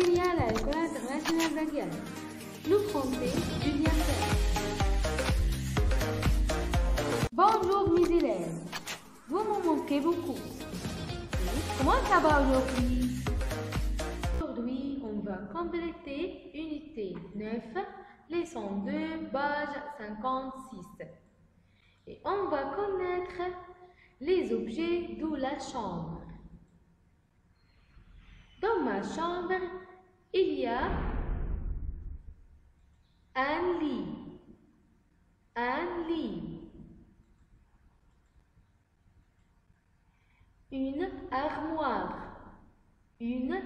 Bienvenue à la École internationale d'Aguilar. Nous français, Julien Serre. Bonjour mes élèves. Vous me manquez beaucoup. Comment ça va aujourd'hui? Aujourd'hui, on va compléter unité 9, leçon 2, page 56. Et on va connaître les objets de la chambre. Dans ma chambre, il y a un lit, une armoire, une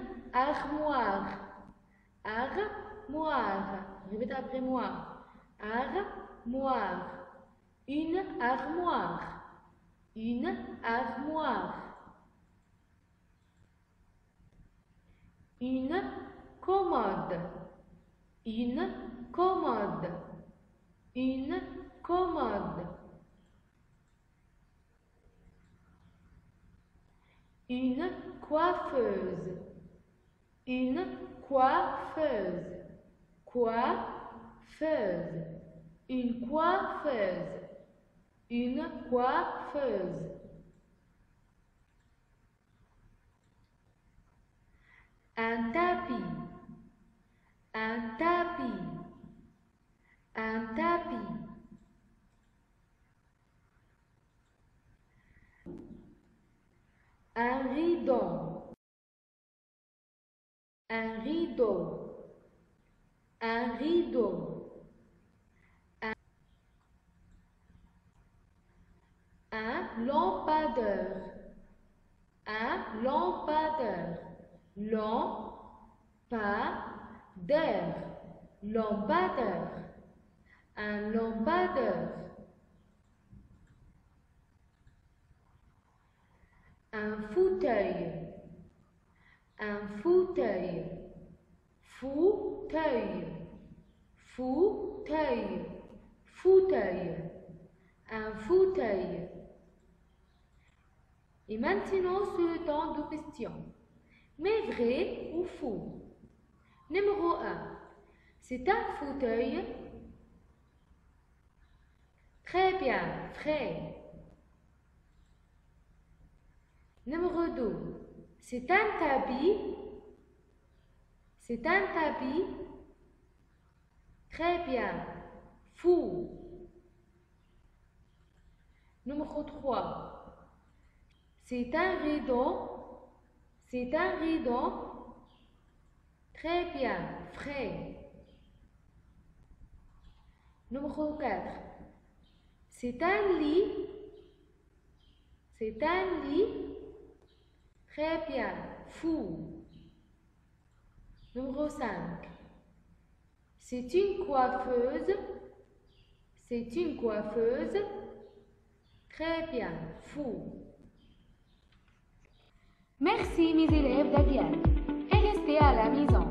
commode, une coiffeuse, un tapis, un rideau, un lampadaire, un fauteuil. Et maintenant, c'est le temps de questions. Mais vrai ou faux? Numéro 1. C'est un fauteuil. Très bien, vrai. Numéro 2. C'est un tapis. Très bien, faux. Numéro 3. C'est un rideau. Très bien, vrai. Numéro 4. C'est un lit. Très bien, fou. Numéro 5. C'est une coiffeuse. Très bien, fou. Merci mes élèves d'Aguilar et restez à la maison.